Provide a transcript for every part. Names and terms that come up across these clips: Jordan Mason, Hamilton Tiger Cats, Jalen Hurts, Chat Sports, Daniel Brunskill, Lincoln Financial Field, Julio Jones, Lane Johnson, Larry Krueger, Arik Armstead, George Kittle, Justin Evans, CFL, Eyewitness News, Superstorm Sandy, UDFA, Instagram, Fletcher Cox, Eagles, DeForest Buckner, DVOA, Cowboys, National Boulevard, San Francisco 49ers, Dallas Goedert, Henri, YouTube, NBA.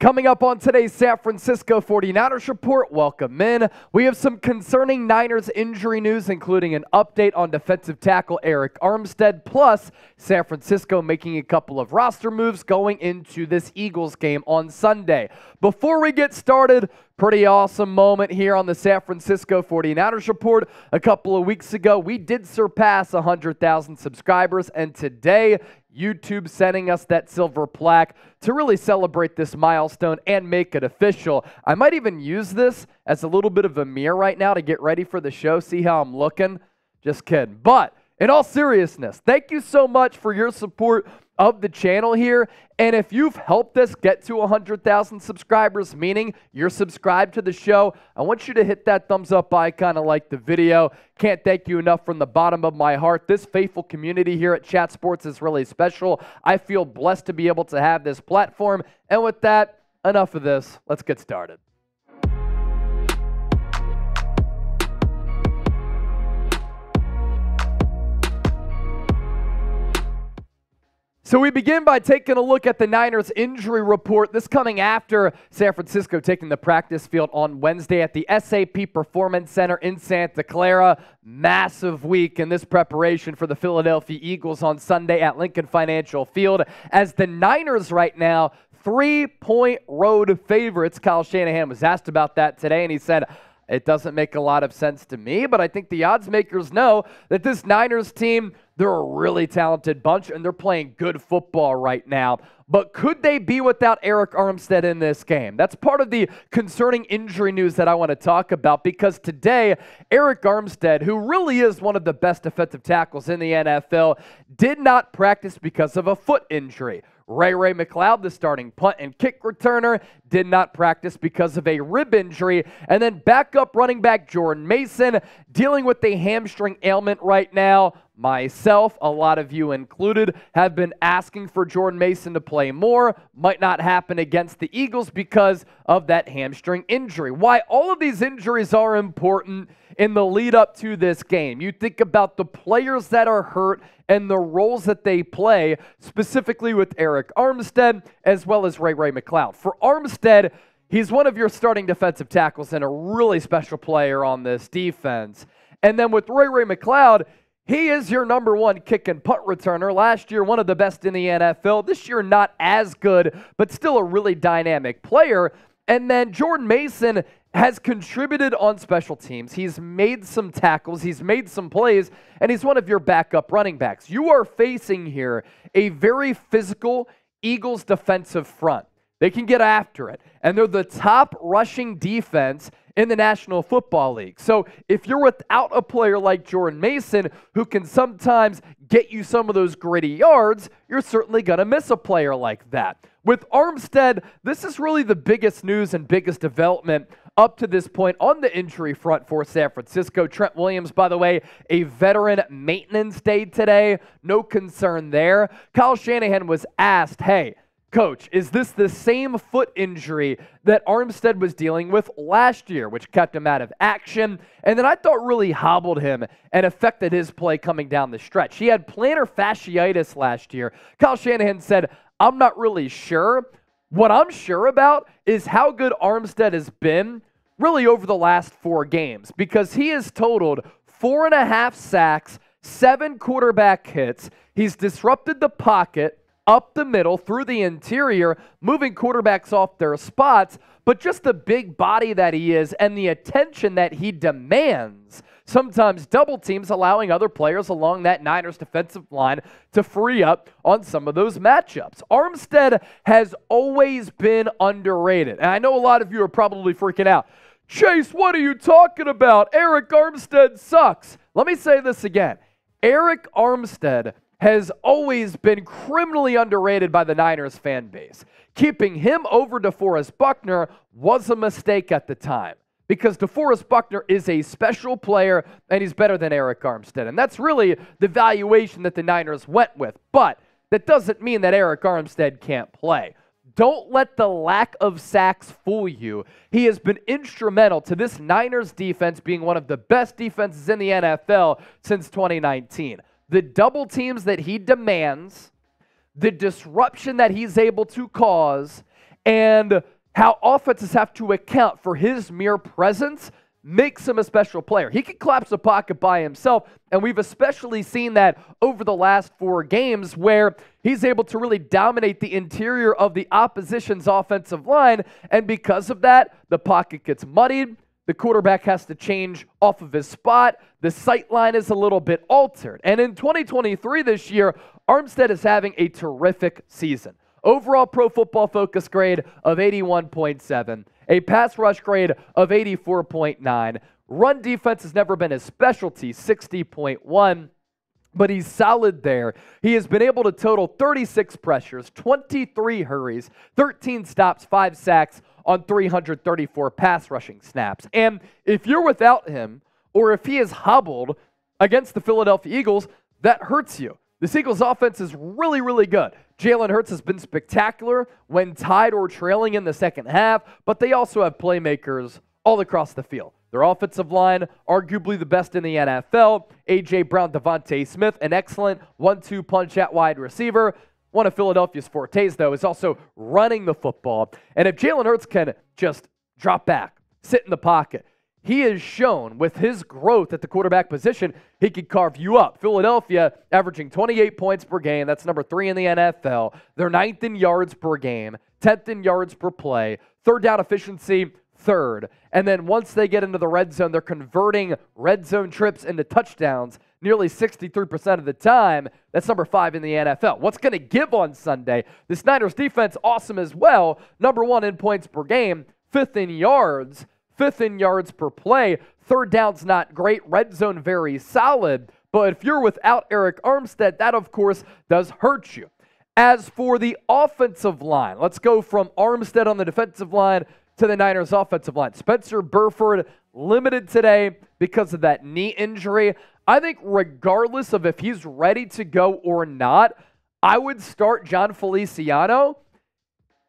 Coming up on today's San Francisco 49ers report, welcome in. We have some concerning Niners injury news, including an update on defensive tackle Arik Armstead, plus San Francisco making a couple of roster moves going into this Eagles game on Sunday. Before we get started, pretty awesome moment here on the San Francisco 49ers report. A couple of weeks ago, we did surpass 100,000 subscribers, and today, YouTube sending us that silver plaque to really celebrate this milestone and make it official. I might even use this as a little bit of a mirror right now to get ready for the show, see how I'm looking. Just kidding. But in all seriousness, thank you so much for your support of the channel here. And if you've helped us get to 100,000 subscribers, meaning you're subscribed to the show, I want you to hit that thumbs up icon and like the video. Can't thank you enough from the bottom of my heart. This faithful community here at Chat Sports is really special. I feel blessed to be able to have this platform. And with that, enough of this. Let's get started. So we begin by taking a look at the Niners injury report. This coming after San Francisco taking the practice field on Wednesday at the SAP Performance Center in Santa Clara. Massive week in this preparation for the Philadelphia Eagles on Sunday at Lincoln Financial Field, as the Niners right now, 3-point road favorites. Kyle Shanahan was asked about that today, and he said, "It doesn't make a lot of sense to me, but I think the odds makers know that this Niners team, they're a really talented bunch, and they're playing good football right now. But could they be without Arik Armstead in this game?" That's part of the concerning injury news that I want to talk about, because today, Arik Armstead, who really is one of the best defensive tackles in the NFL, did not practice because of a foot injury. Ray-Ray McCloud, the starting punt and kick returner, did not practice because of a rib injury. And then backup running back Jordan Mason, dealing with a hamstring ailment right now. Myself, a lot of you included, have been asking for Jordan Mason to play more. Might not happen against the Eagles because of that hamstring injury. Why all of these injuries are important in the lead up to this game. You think about the players that are hurt and the roles that they play, specifically with Arik Armstead as well as Ray-Ray McCloud. For Armstead, he's one of your starting defensive tackles and a really special player on this defense. And then with Ray-Ray McCloud, he is your number one kick and punt returner. Last year, one of the best in the NFL. This year, not as good, but still a really dynamic player. And then Jordan Mason has contributed on special teams. He's made some tackles. He's made some plays, and he's one of your backup running backs. You are facing here a very physical Eagles defensive front. They can get after it, and they're the top rushing defense in the National Football League. So if you're without a player like Jordan Mason, who can sometimes get you some of those gritty yards, you're certainly going to miss a player like that. With Armstead, this is really the biggest news and biggest development up to this point on the injury front for San Francisco. Trent Williams, by the way, a veteran maintenance day today. No concern there. Kyle Shanahan was asked, "Hey, Coach, is this the same foot injury that Armstead was dealing with last year, which kept him out of action, and then I thought really hobbled him and affected his play coming down the stretch? He had plantar fasciitis last year." Kyle Shanahan said, "I'm not really sure. What I'm sure about is how good Armstead has been really over the last 4 games, because he has totaled 4.5 sacks, 7 quarterback hits. He's disrupted the pocket up the middle, through the interior, moving quarterbacks off their spots, but just the big body that he is and the attention that he demands, sometimes double teams, allowing other players along that Niners defensive line to free up on some of those matchups." Armstead has always been underrated, and I know a lot of you are probably freaking out. "Chase, what are you talking about? Arik Armstead sucks." Let me say this again. Arik Armstead has always been criminally underrated by the Niners fan base. Keeping him over DeForest Buckner was a mistake at the time, because DeForest Buckner is a special player, and he's better than Arik Armstead. And that's really the valuation that the Niners went with. But that doesn't mean that Arik Armstead can't play. Don't let the lack of sacks fool you. He has been instrumental to this Niners defense being one of the best defenses in the NFL since 2019. The double teams that he demands, the disruption that he's able to cause, and how offenses have to account for his mere presence makes him a special player. He can collapse the pocket by himself, and we've especially seen that over the last four games where he's able to really dominate the interior of the opposition's offensive line, and because of that, the pocket gets muddied, the quarterback has to change off of his spot, the sight line is a little bit altered. And in 2023 this year, Armstead is having a terrific season. Overall Pro Football Focus grade of 81.7, a pass rush grade of 84.9. Run defense has never been his specialty, 60.1, but he's solid there. He has been able to total 36 pressures, 23 hurries, 13 stops, 5 sacks on 334 pass rushing snaps. And if you're without him, or if he is hobbled against the Philadelphia Eagles, that hurts you. This Eagles offense is really, really good. Jalen Hurts has been spectacular when tied or trailing in the second half, but they also have playmakers all across the field. Their offensive line, arguably the best in the NFL. A.J. Brown, Devontae Smith, an excellent 1-2 punch at wide receiver. One of Philadelphia's fortes, though, is also running the football. And if Jalen Hurts can just drop back, sit in the pocket, he has shown with his growth at the quarterback position, he could carve you up. Philadelphia averaging 28 points per game. That's number 3 in the NFL. They're 9th in yards per game, 10th in yards per play, 3rd down efficiency, 3rd. And then once they get into the red zone, they're converting red zone trips into touchdowns nearly 63% of the time. That's number 5 in the NFL. What's going to give on Sunday? This Niners defense, awesome as well. Number 1 in points per game, 5th in yards. 5th in yards per play, 3rd down's not great, red zone very solid, but if you're without Arik Armstead, that of course does hurt you. As for the offensive line, let's go from Armstead on the defensive line to the Niners offensive line. Spencer Burford limited today because of that knee injury. I think regardless of if he's ready to go or not, I would start John Feliciano.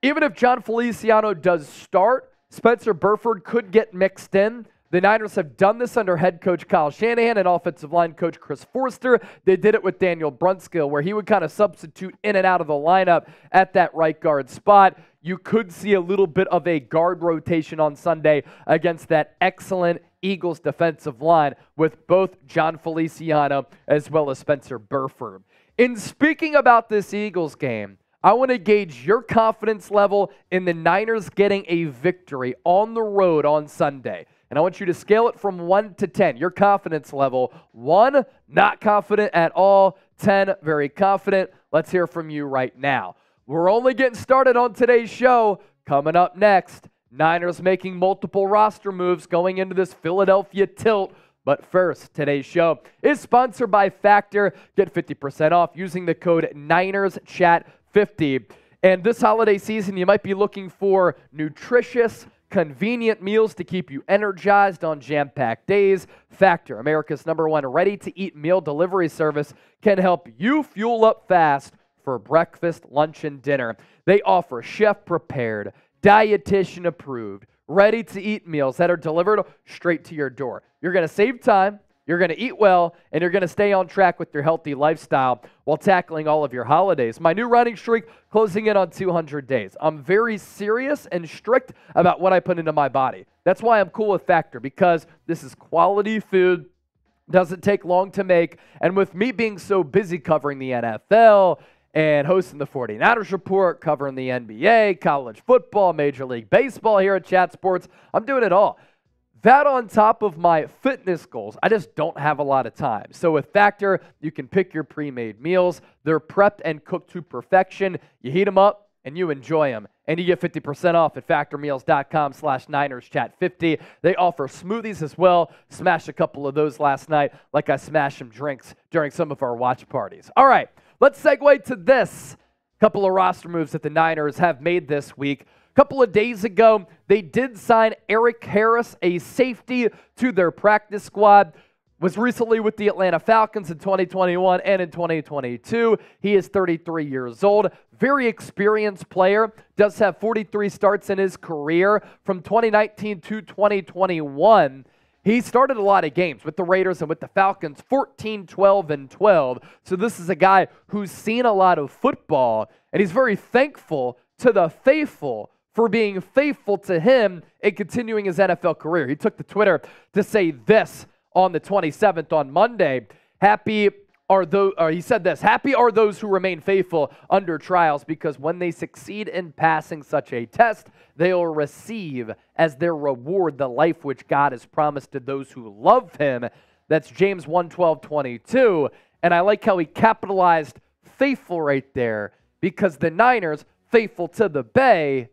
Even if John Feliciano does start, Spencer Burford could get mixed in. The Niners have done this under head coach Kyle Shanahan and offensive line coach Chris Forster. They did it with Daniel Brunskill, where he would kind of substitute in and out of the lineup at that right guard spot. You could see a little bit of a guard rotation on Sunday against that excellent Eagles defensive line with both John Feliciano as well as Spencer Burford. In speaking about this Eagles game, I want to gauge your confidence level in the Niners getting a victory on the road on Sunday. And I want you to scale it from 1 to 10. Your confidence level, 1, not confident at all, 10, very confident. Let's hear from you right now. We're only getting started on today's show. Coming up next, Niners making multiple roster moves going into this Philadelphia tilt. But first, today's show is sponsored by Factor. Get 50% off using the code NINERSCHAT50. And this holiday season, you might be looking for nutritious, convenient meals to keep you energized on jam-packed days. Factor, America's number 1 ready-to-eat meal delivery service, can help you fuel up fast for breakfast, lunch, and dinner. They offer chef-prepared, dietitian-approved, ready-to-eat meals that are delivered straight to your door. You're going to save time. You're going to eat well, and you're going to stay on track with your healthy lifestyle while tackling all of your holidays. My new running streak closing in on 200 days. I'm very serious and strict about what I put into my body. That's why I'm cool with Factor, because this is quality food, doesn't take long to make, and with me being so busy covering the NFL and hosting the 49ers Report, covering the NBA, college football, Major League Baseball here at Chat Sports, I'm doing it all. That on top of my fitness goals, I just don't have a lot of time. So with Factor, you can pick your pre-made meals. They're prepped and cooked to perfection. You heat them up and you enjoy them. And you get 50% off at factormeals.com/NinersChat50. They offer smoothies as well. Smashed a couple of those last night, like I smashed some drinks during some of our watch parties. All right, let's segue to this. Couple of roster moves that the Niners have made this week. A couple of days ago, they did sign Eric Harris, a safety, to their practice squad. Was recently with the Atlanta Falcons in 2021 and in 2022. He is 33 years old. Very experienced player. Does have 43 starts in his career from 2019 to 2021. He started a lot of games with the Raiders and with the Falcons, 14, 12, and 12. So this is a guy who's seen a lot of football, and he's very thankful to the faithful for being faithful to him and continuing his NFL career. He took to Twitter to say this on the 27th, on Monday. He said this, "Happy are those who remain faithful under trials, because when they succeed in passing such a test, they will receive as their reward the life which God has promised to those who love him." That's James 1:12-22. And I like how he capitalized faithful right there, because the Niners, faithful to the Bay,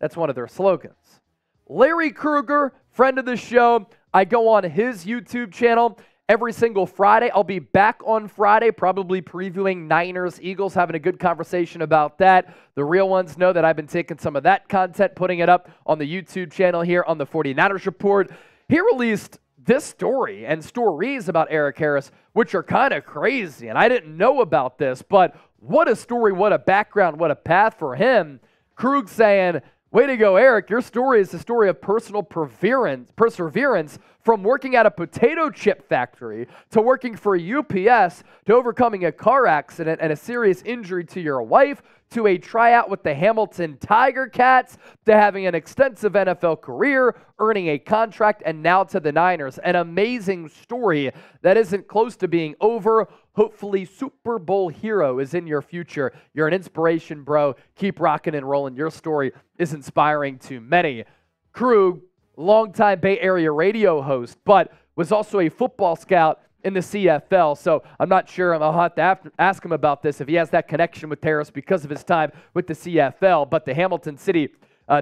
that's one of their slogans. Larry Krueger, friend of the show, I go on his YouTube channel every single Friday. I'll be back on Friday, probably previewing Niners, Eagles, having a good conversation about that. The real ones know that I've been taking some of that content, putting it up on the YouTube channel here on the 49ers Report. He released this story and stories about Eric Harris, which are kind of crazy, and I didn't know about this, but what a story, what a background, what a path for him. Krug saying, "Way to go, Eric. Your story is the story of personal perseverance, from working at a potato chip factory to working for UPS to overcoming a car accident and a serious injury to your wife to a tryout with the Hamilton Tiger Cats to having an extensive NFL career, earning a contract, and now to the Niners. An amazing story that isn't close to being over. Hopefully, Super Bowl hero is in your future. You're an inspiration, bro. Keep rocking and rolling. Your story is inspiring to many." Krug, longtime Bay Area radio host, but was also a football scout in the CFL. So I'm not sure. I'll have to ask him about this if he has that connection with Harris because of his time with the CFL. But the Hamilton City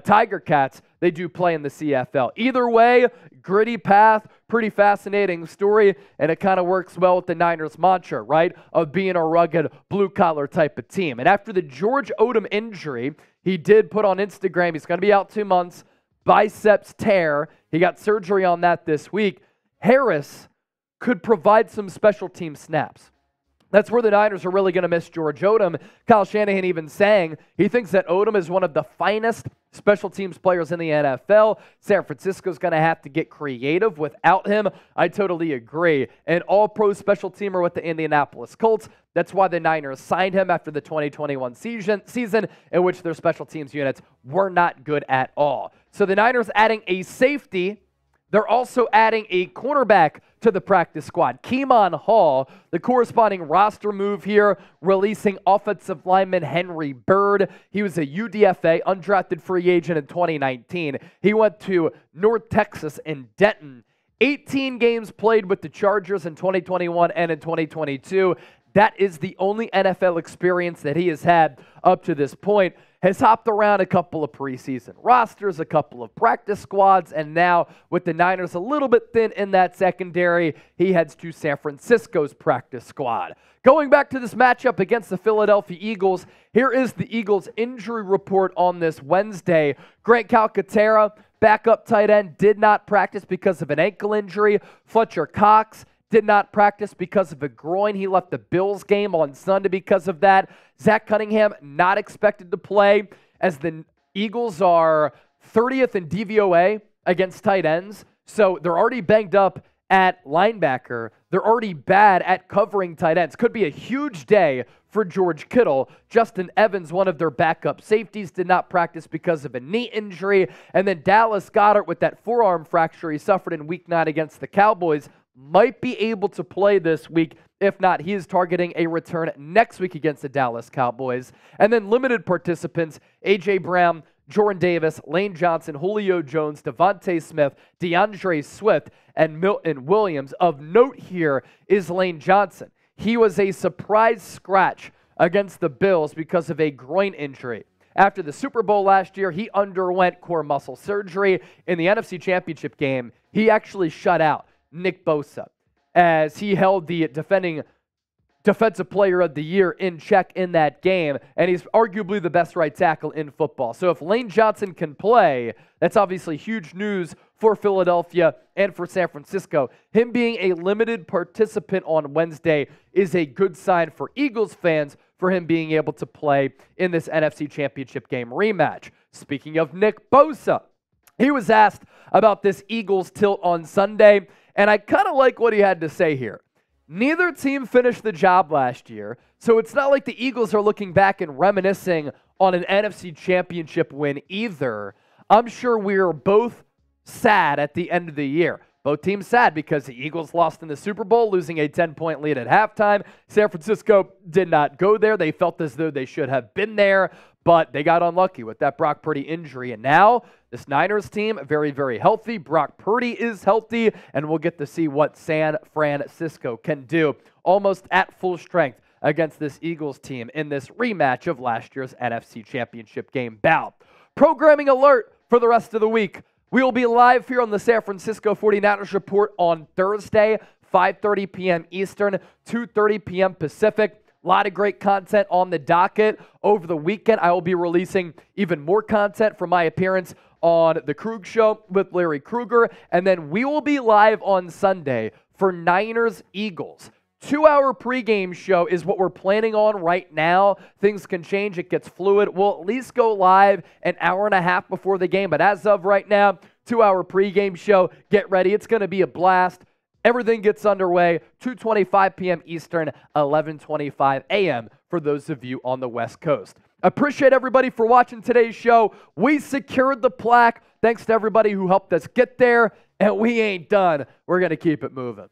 Tiger Cats, they do play in the CFL. Either way, gritty path, pretty fascinating story, and it kind of works well with the Niners mantra, right, of being a rugged blue-collar type of team. And after the George Odom injury, he did put on Instagram, he's going to be out 2 months, biceps tear. He got surgery on that this week. Harris could provide some special team snaps. That's where the Niners are really going to miss George Odom. Kyle Shanahan even saying he thinks that Odom is one of the finest special teams players in the NFL. San Francisco's going to have to get creative without him. I totally agree. An all-pro special teamer with the Indianapolis Colts. That's why the Niners signed him after the 2021 season in which their special teams units were not good at all. So the Niners adding a safety. They're also adding a cornerback to the practice squad. Keion Hall, the corresponding roster move here, releasing offensive lineman Henry Byrd. He was a UDFA, undrafted free agent in 2019. He went to North Texas in Denton. 18 games played with the Chargers in 2021 and in 2022. That is the only NFL experience that he has had up to this point. Has hopped around a couple of preseason rosters, a couple of practice squads, and now with the Niners a little bit thin in that secondary, he heads to San Francisco's practice squad. Going back to this matchup against the Philadelphia Eagles, here is the Eagles' injury report on this Wednesday. Grant Calcaterra, backup tight end, did not practice because of an ankle injury. Fletcher Cox did not practice because of a groin. He left the Bills game on Sunday because of that. Zach Cunningham not expected to play, as the Eagles are 30th in DVOA against tight ends. So they're already banged up at linebacker. They're already bad at covering tight ends. Could be a huge day for George Kittle. Justin Evans, one of their backup safeties, did not practice because of a knee injury. And then Dallas Goedert, with that forearm fracture he suffered in Week 9 against the Cowboys, might be able to play this week. If not, he is targeting a return next week against the Dallas Cowboys. And then limited participants, A.J. Brown, Jordan Davis, Lane Johnson, Julio Jones, Devontae Smith, DeAndre Swift, and Milton Williams. Of note here is Lane Johnson. He was a surprise scratch against the Bills because of a groin injury. After the Super Bowl last year, he underwent core muscle surgery. In the NFC Championship game, he actually shut out Nick Bosa, as he held the defending Defensive Player of the Year in check in that game, and he's arguably the best right tackle in football. So if Lane Johnson can play, that's obviously huge news for Philadelphia and for San Francisco. Him being a limited participant on Wednesday is a good sign for Eagles fans, for him being able to play in this NFC Championship game rematch. Speaking of Nick Bosa, he was asked about this Eagles tilt on Sunday, and I kind of like what he had to say here. Neither team finished the job last year, so it's not like the Eagles are looking back and reminiscing on an NFC Championship win either. I'm sure we're both sad at the end of the year. Both teams sad because the Eagles lost in the Super Bowl, losing a 10-point lead at halftime. San Francisco did not go there. They felt as though they should have been there, but they got unlucky with that Brock Purdy injury. And now this Niners team, very, very healthy. Brock Purdy is healthy, and we'll get to see what San Francisco can do almost at full strength against this Eagles team in this rematch of last year's NFC Championship game bout. Programming alert for the rest of the week. We will be live here on the San Francisco 49ers Report on Thursday, 5:30 p.m. Eastern, 2:30 p.m. Pacific. A lot of great content on the docket. Over the weekend, I will be releasing even more content from my appearance on The Krug Show with Larry Krueger. And then we will be live on Sunday for Niners-Eagles. Two-hour pregame show is what we're planning on right now. Things can change. It gets fluid. We'll at least go live an hour and a half before the game. But as of right now, two-hour pregame show. Get ready. It's going to be a blast. Everything gets underway, 2:25 p.m. Eastern, 11:25 a.m. for those of you on the West Coast. Appreciate everybody for watching today's show. We secured the plaque. Thanks to everybody who helped us get there. And we ain't done. We're going to keep it moving.